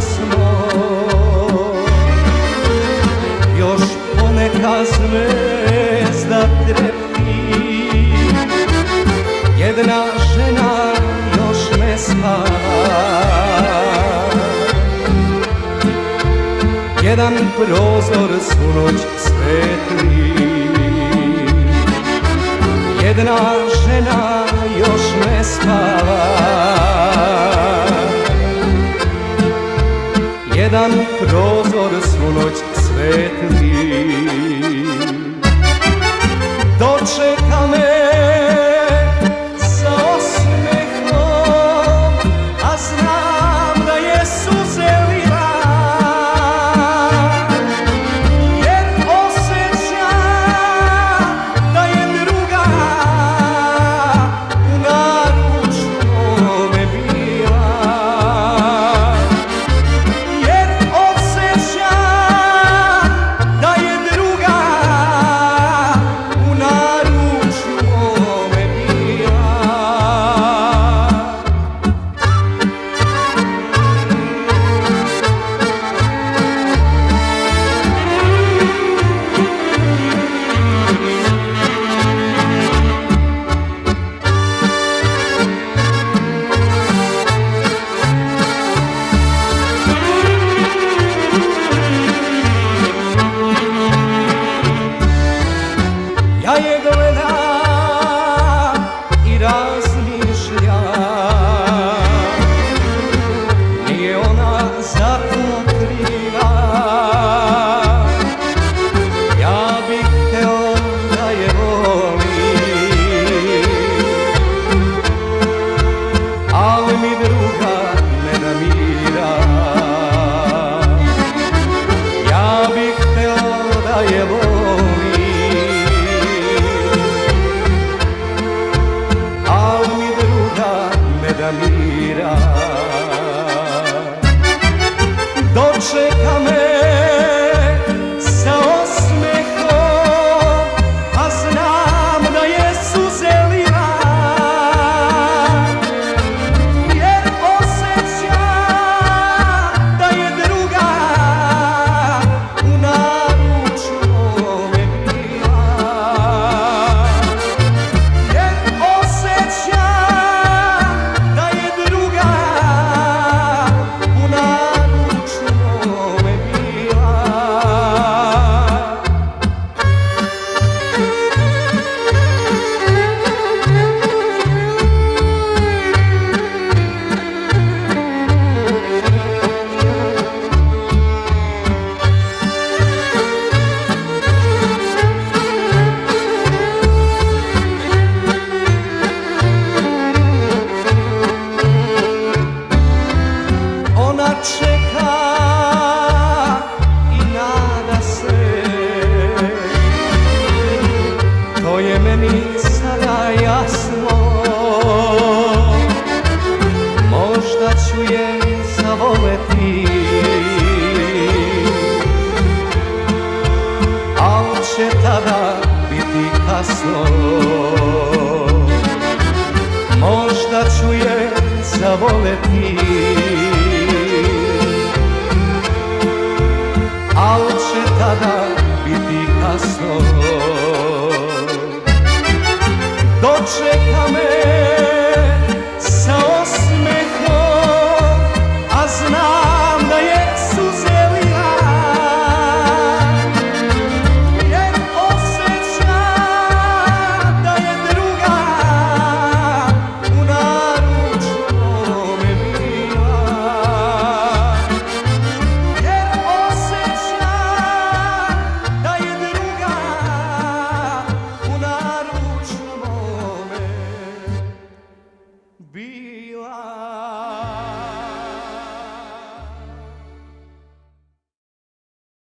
smo. Još poneka zvezda trepti, jedna žena još ne spava. Jedan prozor svu noć svetli, jedna žena još ne spava. Jedan prozor svu noć svetli, dočeka me sa osmehom, a znam da je suze lila, jer osjeća da je druga u naručju me bila. Ja je gledam i razmišljam, nije ona za to kriva. Ja bih hteo da je volim, ali mi druga ne da Mira. Ja bih hteo da je volim, Mira. Dočeka me